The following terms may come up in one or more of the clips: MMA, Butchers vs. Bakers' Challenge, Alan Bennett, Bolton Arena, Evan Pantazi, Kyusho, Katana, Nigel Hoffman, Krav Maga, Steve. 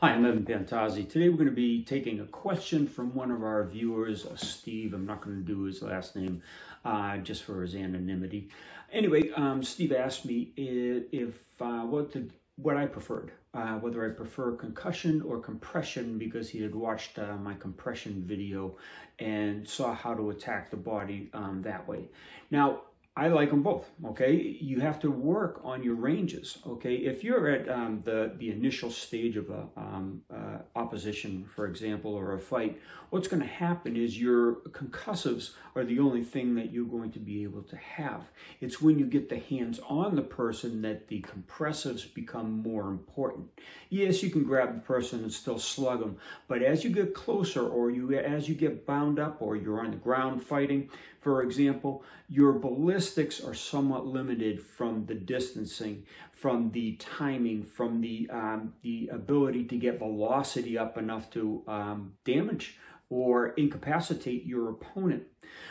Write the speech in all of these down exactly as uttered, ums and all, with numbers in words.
Hi, I'm Evan Pantazi. Today we're going to be taking a question from one of our viewers, Steve. I'm not going to do his last name uh, just for his anonymity. Anyway, um, Steve asked me if, if uh, what, the, what I preferred, uh, whether I prefer concussion or compression, because he had watched uh, my compression video and saw how to attack the body um, that way. Now, I like them both, okay? You have to work on your ranges, okay? If you're at um, the, the initial stage of a um, uh, opposition, for example, or a fight, what's gonna happen is your concussives are the only thing that you're going to be able to have. It's when you get the hands on the person that the compressives become more important. Yes, you can grab the person and still slug them, but as you get closer or you as you get bound up or you're on the ground fighting, for example, your ballistics are somewhat limited from the distancing, from the timing, from the, um, the ability to get velocity up enough to um, damage or incapacitate your opponent.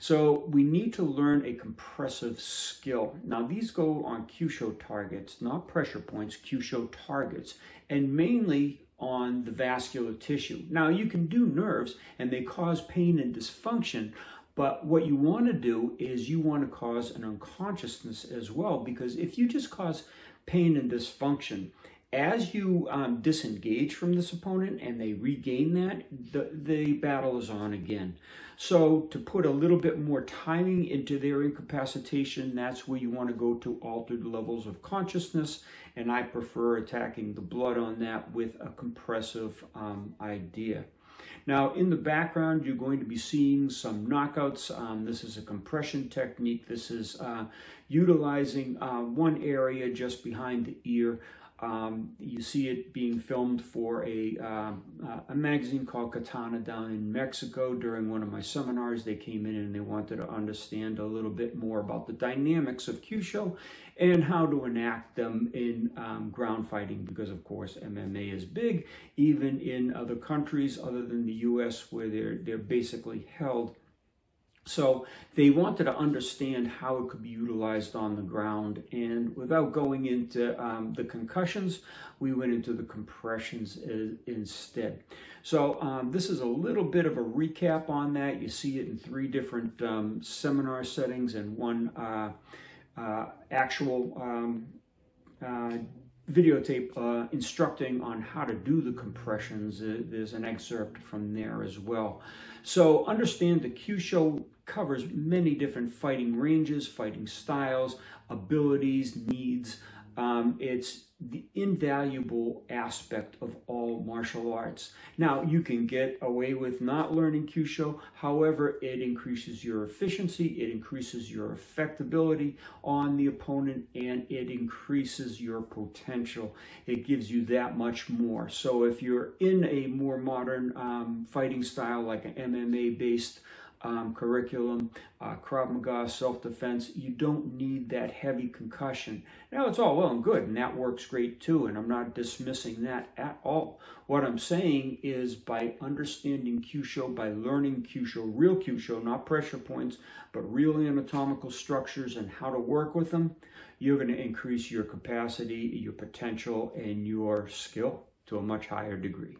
So we need to learn a compressive skill. Now these go on Kyusho targets, not pressure points, Kyusho targets, and mainly on the vascular tissue. Now you can do nerves and they cause pain and dysfunction, but what you want to do is you want to cause an unconsciousness as well, because if you just cause pain and dysfunction, as you um, disengage from this opponent and they regain that, the, the battle is on again. So to put a little bit more timing into their incapacitation, that's where you want to go to altered levels of consciousness, and I prefer attacking the blood on that with a compressive um, idea. Now, in the background, you're going to be seeing some knockouts. Um, this is a compression technique. This is uh, utilizing uh, one area just behind the ear. Um, you see it being filmed for a, um, uh, a magazine called Katana down in Mexico. During one of my seminars, they came in and they wanted to understand a little bit more about the dynamics of Kyusho and how to enact them in um, ground fighting, because of course M M A is big, even in other countries other than the U S where they're, they're basically held. So they wanted to understand how it could be utilized on the ground, and without going into um, the concussions, we went into the compressions instead. So um, this is a little bit of a recap on that. You see it in three different um, seminar settings and one uh, uh, actual um, uh, videotape uh, instructing on how to do the compressions. Uh, there's an excerpt from there as well. So understand the Kyusho covers many different fighting ranges, fighting styles, abilities, needs. Um, it's the invaluable aspect of all martial arts. Now, you can get away with not learning Kyusho. However, it increases your efficiency, it increases your effectability on the opponent, and it increases your potential. It gives you that much more. So if you're in a more modern um, fighting style, like an M M A-based Um, curriculum, uh, Krav Maga, self-defense, you don't need that heavy concussion. Now, it's all well and good, and that works great too, and I'm not dismissing that at all. What I'm saying is, by understanding Kyusho, by learning Kyusho, real Kyusho, not pressure points, but real anatomical structures and how to work with them, you're going to increase your capacity, your potential, and your skill to a much higher degree.